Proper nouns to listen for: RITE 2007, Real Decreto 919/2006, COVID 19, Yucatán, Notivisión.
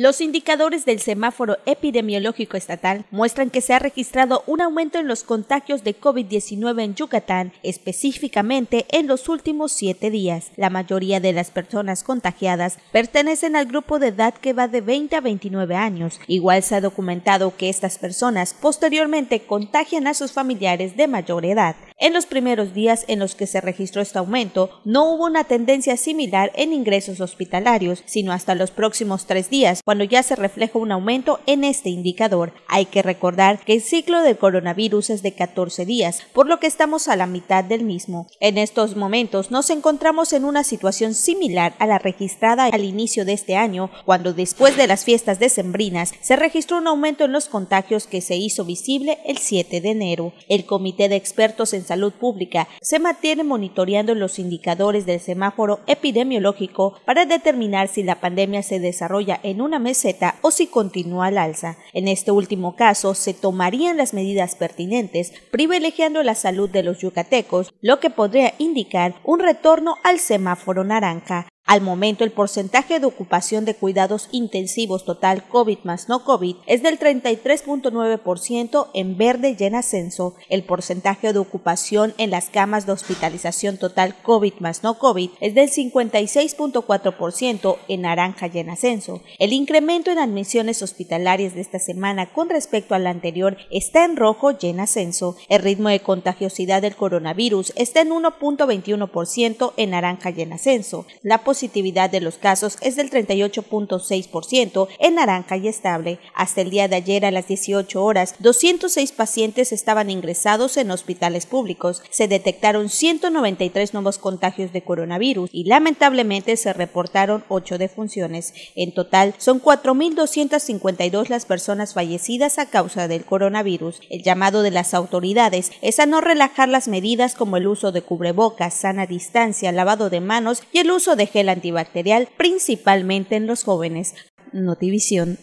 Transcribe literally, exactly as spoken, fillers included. Los indicadores del semáforo epidemiológico estatal muestran que se ha registrado un aumento en los contagios de COVID diecinueve en Yucatán, específicamente en los últimos siete días. La mayoría de las personas contagiadas pertenecen al grupo de edad que va de veinte a veintinueve años. Igual se ha documentado que estas personas posteriormente contagian a sus familiares de mayor edad. En los primeros días en los que se registró este aumento, no hubo una tendencia similar en ingresos hospitalarios, sino hasta los próximos tres días, cuando ya se refleja un aumento en este indicador. Hay que recordar que el ciclo del coronavirus es de catorce días, por lo que estamos a la mitad del mismo. En estos momentos nos encontramos en una situación similar a la registrada al inicio de este año, cuando después de las fiestas decembrinas se registró un aumento en los contagios que se hizo visible el siete de enero. El Comité de Expertos en Salud Pública se mantiene monitoreando los indicadores del semáforo epidemiológico para determinar si la pandemia se desarrolla en una meseta o si continúa al alza. En este último caso, se tomarían las medidas pertinentes, privilegiando la salud de los yucatecos, lo que podría indicar un retorno al semáforo naranja. Al momento, el porcentaje de ocupación de cuidados intensivos total COVID más no COVID es del treinta y tres punto nueve por ciento, en verde y en ascenso. El porcentaje de ocupación en las camas de hospitalización total COVID más no COVID es del cincuenta y seis punto cuatro por ciento, en naranja y en ascenso. El incremento en admisiones hospitalarias de esta semana con respecto a la anterior está en rojo y en ascenso. El ritmo de contagiosidad del coronavirus está en uno punto veintiuno por ciento, en naranja y en ascenso. La positividad de los casos es del treinta y ocho punto seis por ciento, en naranja y estable. Hasta el día de ayer a las dieciocho horas, doscientos seis pacientes estaban ingresados en hospitales públicos. Se detectaron ciento noventa y tres nuevos contagios de coronavirus y lamentablemente se reportaron ocho defunciones. En total, son cuatro mil doscientas cincuenta y dos las personas fallecidas a causa del coronavirus. El llamado de las autoridades es a no relajar las medidas como el uso de cubrebocas, sana distancia, lavado de manos y el uso de gel antibacterial, principalmente en los jóvenes. Notivisión.